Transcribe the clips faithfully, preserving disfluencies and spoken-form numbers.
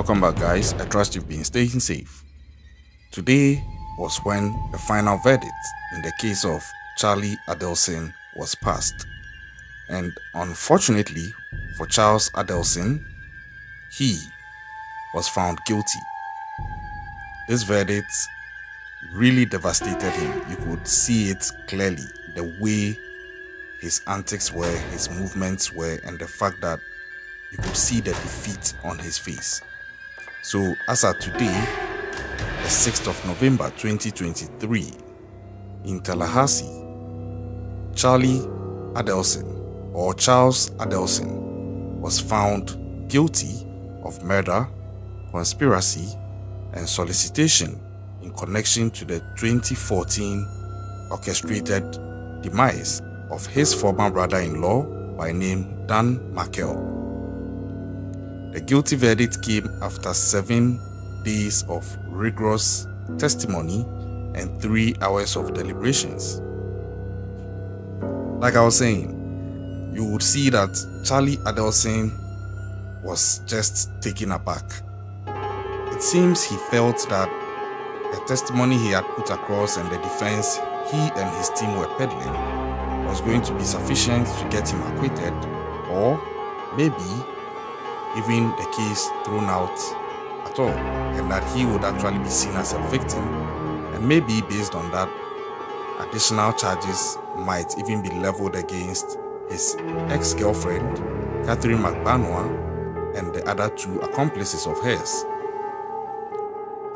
Welcome back, guys. I trust you've been staying safe. Today was when the final verdict in the case of Charlie Adelson was passed. And unfortunately for Charles Adelson, he was found guilty. This verdict really devastated him. You could see it clearly, the way his antics were, his movements were, and the fact that you could see the defeat on his face. So as of today, the sixth of November twenty twenty-three, in Tallahassee, Charlie Adelson, or Charles Adelson, was found guilty of murder, conspiracy, and solicitation in connection to the twenty fourteen orchestrated demise of his former brother-in-law by name Dan Markel. The guilty verdict came after seven days of rigorous testimony and three hours of deliberations. Like I was saying, you would see that Charlie Adelson was just taken aback. It seems he felt that the testimony he had put across and the defense he and his team were peddling was going to be sufficient to get him acquitted, or maybe even the case thrown out at all, and that he would actually be seen as a victim, and maybe based on that, additional charges might even be leveled against his ex-girlfriend, Katherine Magbanua, and the other two accomplices of hers.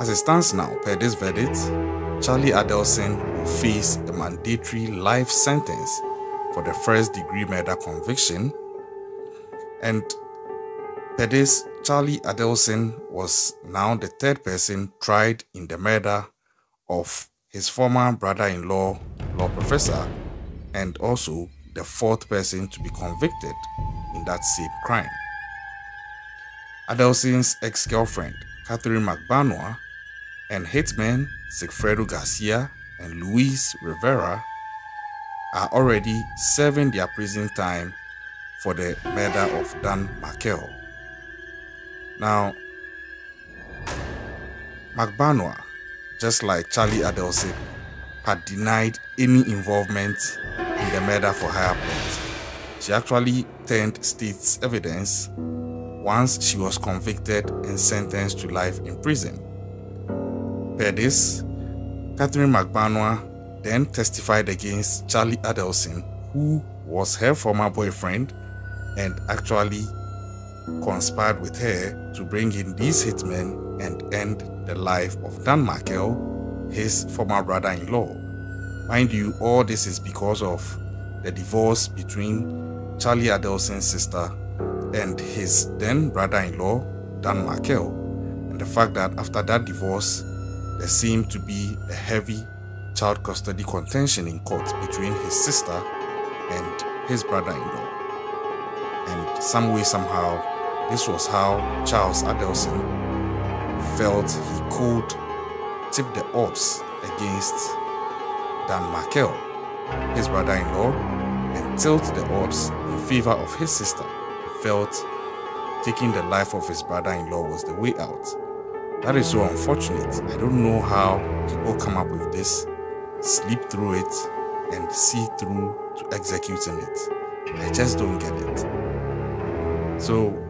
As it stands now, per this verdict, Charlie Adelson will face a mandatory life sentence for the first-degree murder conviction. And per this, Charlie Adelson was now the third person tried in the murder of his former brother-in-law, law professor, and also the fourth person to be convicted in that same crime. Adelson's ex-girlfriend, Katherine Magbanua, and hitmen Sigfredo Garcia and Luis Rivera are already serving their prison time for the murder of Dan Markel. Now, Magbanua, just like Charlie Adelson, had denied any involvement in the murder for hire plot. She actually turned state's evidence once she was convicted and sentenced to life in prison. Per this, Katherine Magbanua then testified against Charlie Adelson, who was her former boyfriend and actually conspired with her to bring in these hitmen and end the life of Dan Markel, his former brother-in-law. Mind you, all this is because of the divorce between Charlie Adelson's sister and his then brother-in-law, Dan Markel, and the fact that after that divorce, there seemed to be a heavy child custody contention in court between his sister and his brother-in-law. And some way, somehow, this was how Charles Adelson felt he could tip the odds against Dan Markel, his brother-in-law, and tilt the odds in favor of his sister. Felt taking the life of his brother-in-law was the way out. That is so unfortunate. I don't know how people come up with this, sleep through it, and see through to executing it. I just don't get it. So,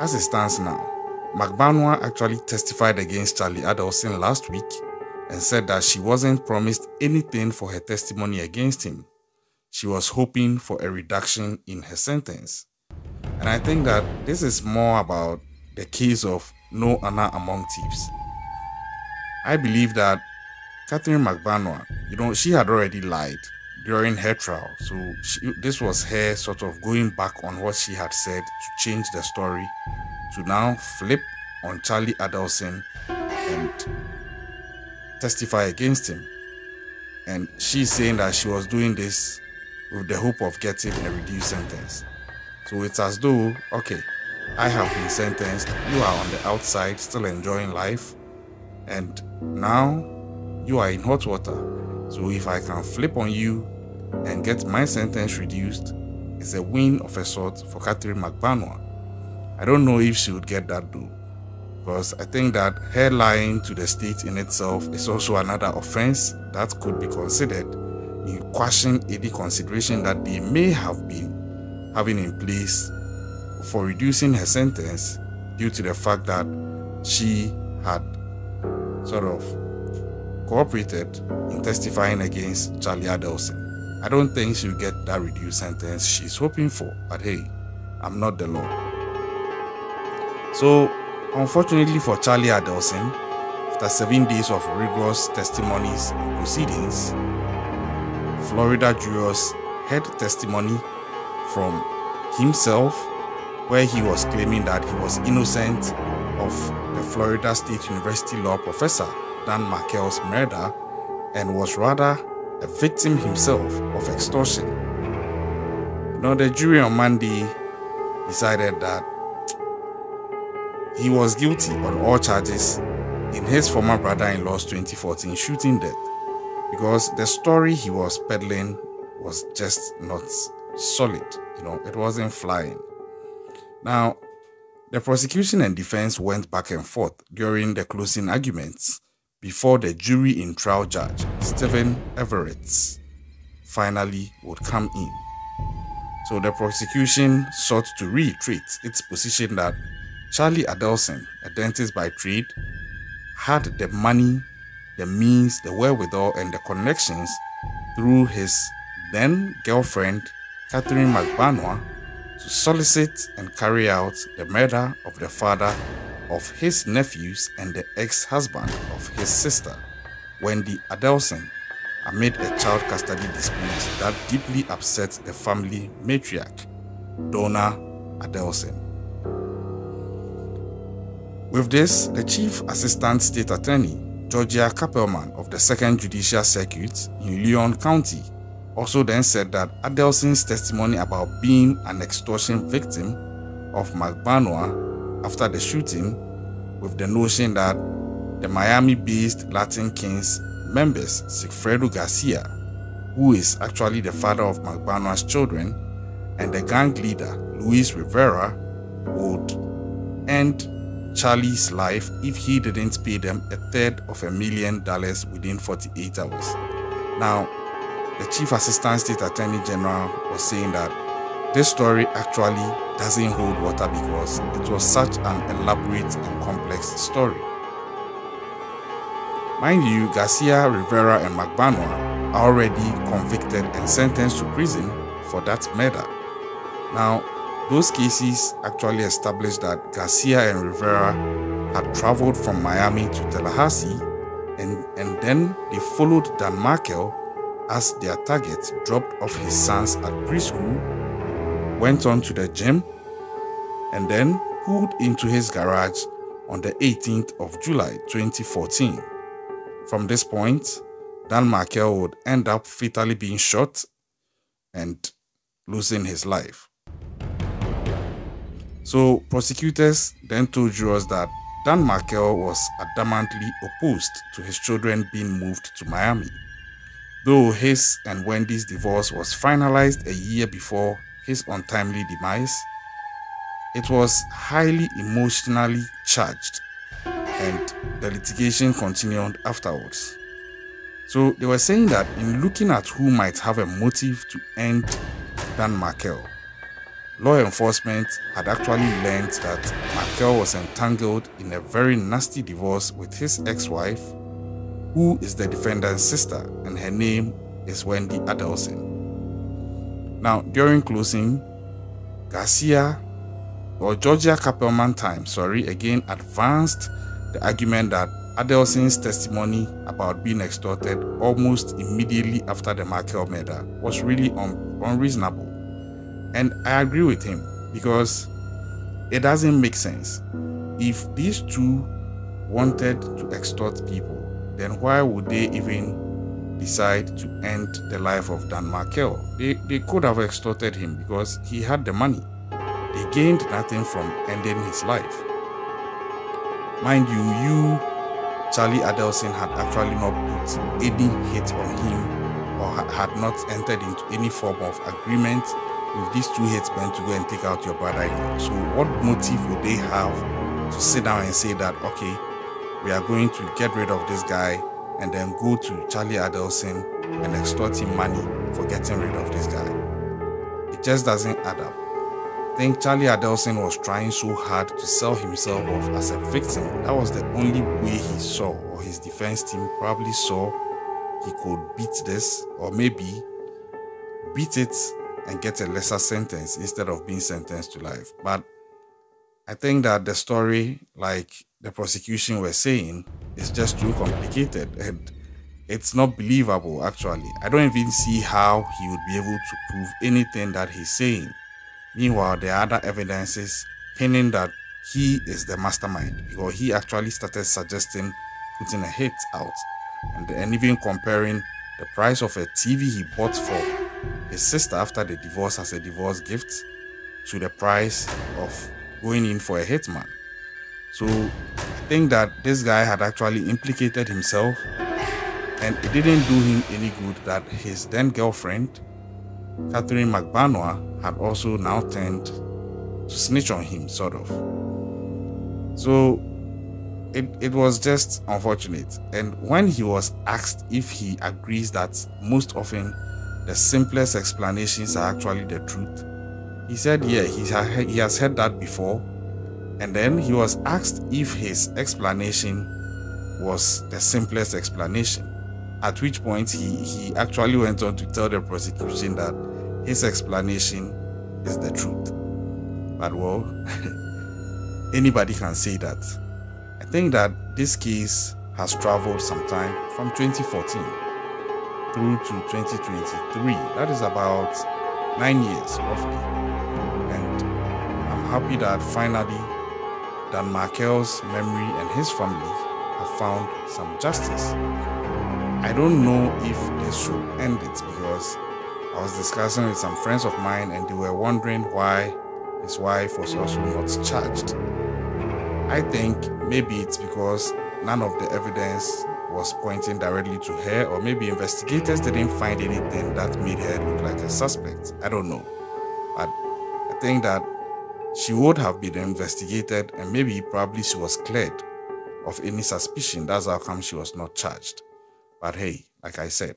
as it stands now, Magbanua actually testified against Charlie Adelson last week and said that she wasn't promised anything for her testimony against him. She was hoping for a reduction in her sentence. And I think that this is more about the case of no honor among thieves. I believe that Katherine Magbanua, you know, she had already lied during her trial. So she, this was her sort of going back on what she had said to change the story, to now flip on Charlie Adelson and testify against him. And she's saying that she was doing this with the hope of getting a reduced sentence. So it's as though, okay, I have been sentenced, you are on the outside still enjoying life, and now you are in hot water. So if I can flip on you and get my sentence reduced, it's a win of a sort for Katherine Magbanua. I don't know if she would get that though, because I think that her lying to the state in itself is also another offense that could be considered in quashing any consideration that they may have been having in place for reducing her sentence, due to the fact that she had sort of cooperated in testifying against Charlie Adelson. I don't think she'll get that reduced sentence she's hoping for, but hey, I'm not the law. So, unfortunately for Charlie Adelson, after seven days of rigorous testimonies and proceedings, Florida jurors heard testimony from himself, where he was claiming that he was innocent of the Florida State University law professor Dan Markel's murder and was rather a victim himself of extortion. Now the jury on Monday decided that he was guilty on all charges in his former brother-in-law's twenty fourteen shooting death, because the story he was peddling was just not solid, you know, it wasn't flying. Now, the prosecution and defense went back and forth during the closing arguments before the jury in trial judge Stephen Everett finally would come in. So the prosecution sought to reiterate its position that Charlie Adelson, a dentist by trade, had the money, the means, the wherewithal, and the connections through his then girlfriend Katherine Magbanua to solicit and carry out the murder of the father of his nephews and the ex-husband of his sister, Wendi Adelson, amid a child custody dispute that deeply upset the family matriarch, Donna Adelson. With this, the Chief Assistant State Attorney, Georgia Cappleman of the second Judicial Circuit in Leon County, also then said that Adelson's testimony about being an extortion victim of Magbanua after the shooting, with the notion that the Miami-based Latin Kings members Sigfredo Garcia, who is actually the father of Magbanua's children, and the gang leader Luis Rivera would end Charlie's life if he didn't pay them a third of a million dollars within forty-eight hours. Now, the Chief Assistant State Attorney General was saying that this story actually doesn't hold water because it was such an elaborate and complex story. Mind you, Garcia, Rivera, and Magbanua are already convicted and sentenced to prison for that murder. Now, those cases actually established that Garcia and Rivera had traveled from Miami to Tallahassee, and, and then they followed Dan Markel as their target, dropped off his sons at preschool, went on to the gym, and then pulled into his garage on the eighteenth of July twenty fourteen. From this point, Dan Markel would end up fatally being shot and losing his life. So prosecutors then told jurors that Dan Markel was adamantly opposed to his children being moved to Miami, though his and Wendy's divorce was finalized a year before his untimely demise. It was highly emotionally charged, and the litigation continued afterwards. So they were saying that in looking at who might have a motive to end Dan Markel, law enforcement had actually learned that Markel was entangled in a very nasty divorce with his ex-wife, who is the defendant's sister, and her name is Wendi Adelson. Now, during closing, Garcia, or Georgia Cappelman time, sorry, again advanced the argument that Adelson's testimony about being extorted almost immediately after the Markel murder was really un unreasonable. And I agree with him, because it doesn't make sense. If these two wanted to extort people, then why would they even decide to end the life of Dan Markel? They, they could have extorted him because he had the money. They gained nothing from ending his life. Mind you, you, Charlie Adelson, had actually not put any hit on him or had not entered into any form of agreement with these two headsmen to go and take out your brother-in-law. So what motive would they have to sit down and say that, okay, we are going to get rid of this guy and then go to Charlie Adelson and extort him money for getting rid of this guy? It just doesn't add up. I think Charlie Adelson was trying so hard to sell himself off as a victim. That was the only way he saw, or his defense team probably saw, he could beat this, or maybe beat it and get a lesser sentence instead of being sentenced to life. But I think that the story, like the prosecution were saying, is just too complicated and it's not believable, actually. I don't even see how he would be able to prove anything that he's saying. Meanwhile, there are other evidences hinting that he is the mastermind, because he actually started suggesting putting a hit out and, and even comparing the price of a T V he bought for his sister after the divorce as a divorce gift to the price of going in for a hitman. So I think that this guy had actually implicated himself, and it didn't do him any good that his then girlfriend Katherine Magbanua had also now turned to snitch on him, sort of. So it, it was just unfortunate. And when he was asked if he agrees that most often the simplest explanations are actually the truth, he said, yeah, he, ha he has heard that before. And then he was asked if his explanation was the simplest explanation, at which point he, he actually went on to tell the prosecution that his explanation is the truth. But well, anybody can say that. I think that this case has traveled some time from twenty fourteen. Through to twenty twenty-three. That is about nine years roughly, and I'm happy that finally Dan Markel's memory and his family have found some justice. I don't know if this should end it, because I was discussing with some friends of mine and they were wondering why his wife was also not charged. I think maybe it's because none of the evidence was pointing directly to her, or maybe investigators didn't find anything that made her look like a suspect. I don't know, but I think that she would have been investigated, and maybe probably she was cleared of any suspicion. That's how come she was not charged. But hey, like I said,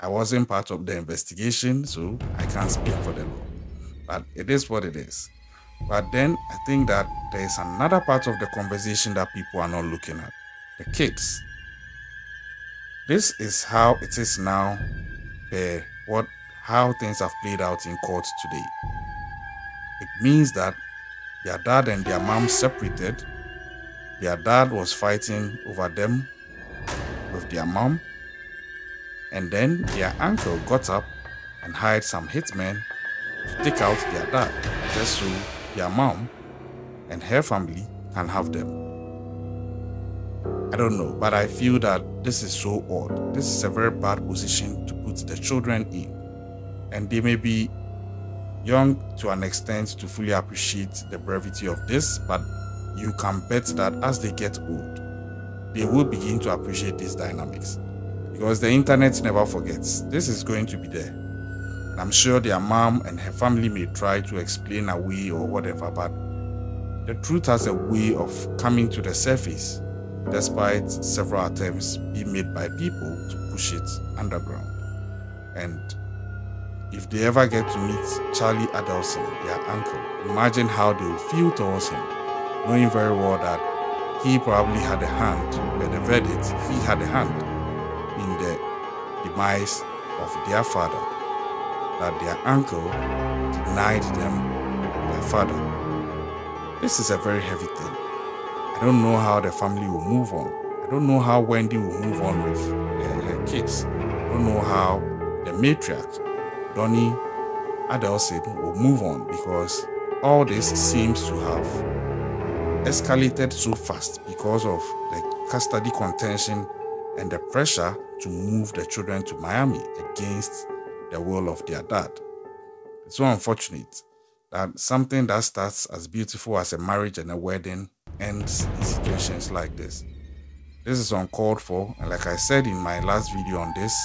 I wasn't part of the investigation, so I can't speak for the law, but it is what it is. But then I think that there is another part of the conversation that people are not looking at: the kids. This is how it is now, uh, what, how things have played out in court today. It means that their dad and their mom separated. Their dad was fighting over them with their mom. And then their uncle got up and hired some hitmen to take out their dad, just so their mom and her family can have them. I don't know, but I feel that this is so odd. This is a very bad position to put the children in. And they may be young to an extent to fully appreciate the brevity of this, but you can bet that as they get old, they will begin to appreciate these dynamics. Because the internet never forgets. This is going to be there. And I'm sure their mom and her family may try to explain away or whatever, but the truth has a way of coming to the surface, despite several attempts being made by people to push it underground. And if they ever get to meet Charlie Adelson, their uncle, imagine how they will feel towards him, knowing very well that he probably had a hand, by the verdict, he had a hand in the demise of their father, that their uncle denied them their father. This is a very heavy thing. I don't know how the family will move on. I don't know how Wendi will move on with uh, her kids. I don't know how the matriarch, Donna Adelson, will move on, because all this seems to have escalated so fast because of the custody contention and the pressure to move the children to Miami against the will of their dad. It's so unfortunate that something that starts as beautiful as a marriage and a wedding ends in situations like this. This is uncalled for, and like I said in my last video on this,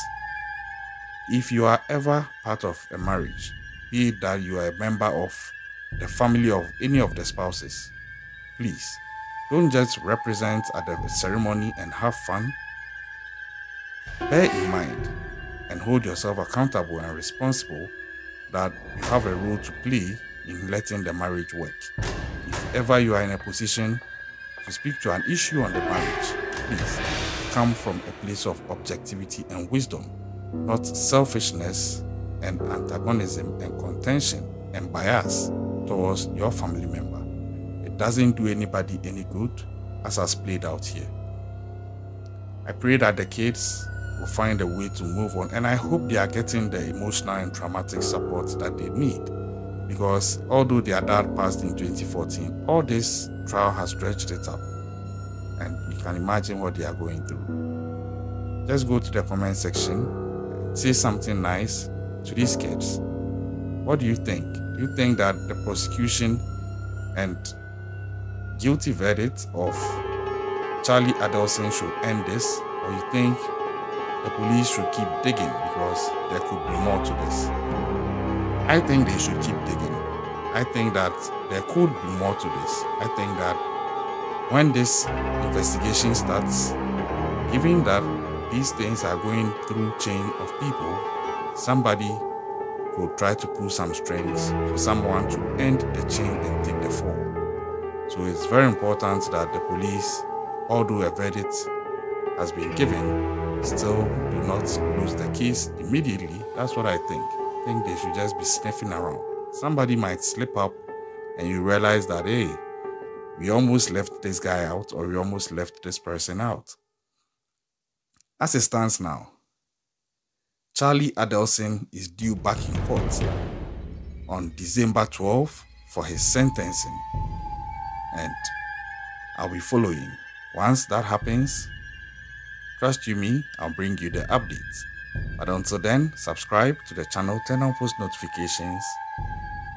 if you are ever part of a marriage, be it that you are a member of the family of any of the spouses. Please, don't just represent at the ceremony and have fun. Bear in mind and hold yourself accountable and responsible that you have a role to play in letting the marriage work. If ever you are in a position to speak to an issue on the marriage, please come from a place of objectivity and wisdom, not selfishness and antagonism and contention and bias towards your family member. It doesn't do anybody any good, as has played out here. I pray that the kids will find a way to move on, and I hope they are getting the emotional and traumatic support that they need, because although their dad passed in twenty fourteen, all this trial has stretched it up, and you can imagine what they are going through. Just go to the comment section and say something nice to these kids. What do you think? Do you think that the prosecution and guilty verdict of Charlie Adelson should end this, or you think the police should keep digging because there could be more to this? I think they should keep digging. I think that there could be more to this. I think that when this investigation starts, given that these things are going through chain of people, somebody could try to pull some strings for someone to end the chain and take the fall. So it's very important that the police, although a verdict has been given, still do not lose the case immediately. That's what I think. I think they should just be sniffing around. Somebody might slip up and you realize that, hey, we almost left this guy out, or we almost left this person out. As it stands now, Charlie Adelson is due back in court on December twelfth for his sentencing, and I'll be following. Once that happens, trust you me, I'll bring you the updates. But until then, subscribe to the channel, turn on post notifications,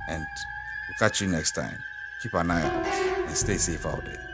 and we'll catch you next time. Keep an eye out and stay safe out there.